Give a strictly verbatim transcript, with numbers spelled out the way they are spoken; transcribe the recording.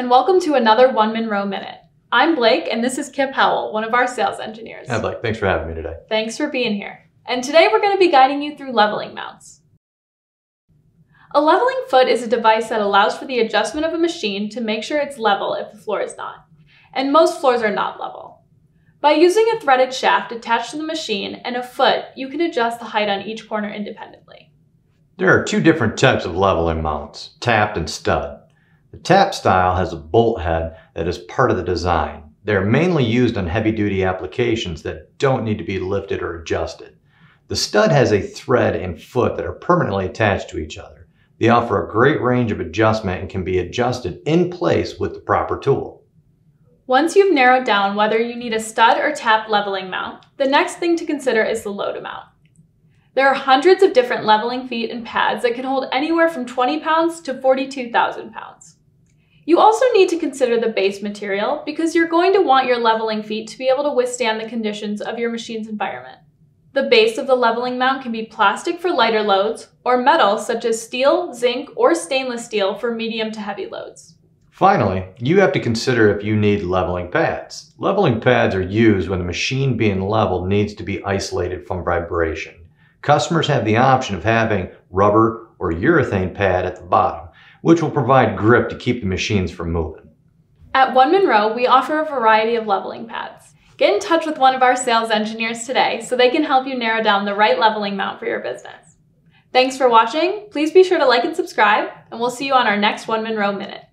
and welcome to another One Monroe Minute. I'm Blake, and this is Kip Howell, one of our sales engineers. Hi Blake, thanks for having me today. Thanks for being here. And today we're going to be guiding you through leveling mounts. A leveling foot is a device that allows for the adjustment of a machine to make sure it's level if the floor is not. And most floors are not level. By using a threaded shaft attached to the machine and a foot, you can adjust the height on each corner independently. There are two different types of leveling mounts, tapped and stud. The tap style has a bolt head that is part of the design. They're mainly used on heavy-duty applications that don't need to be lifted or adjusted. The stud has a thread and foot that are permanently attached to each other. They offer a great range of adjustment and can be adjusted in place with the proper tool. Once you've narrowed down whether you need a stud or tap leveling mount, the next thing to consider is the load amount. There are hundreds of different leveling feet and pads that can hold anywhere from twenty pounds to forty-two thousand pounds. You also need to consider the base material because you're going to want your leveling feet to be able to withstand the conditions of your machine's environment. The base of the leveling mount can be plastic for lighter loads or metal such as steel, zinc, or stainless steel for medium to heavy loads. Finally, you have to consider if you need leveling pads. Leveling pads are used when the machine being leveled needs to be isolated from vibration. Customers have the option of having rubber or urethane pad at the bottom, which will provide grip to keep the machines from moving. At One Monroe, we offer a variety of leveling pads. Get in touch with one of our sales engineers today so they can help you narrow down the right leveling mount for your business. Thanks for watching. Please be sure to like and subscribe, and we'll see you on our next One Monroe Minute.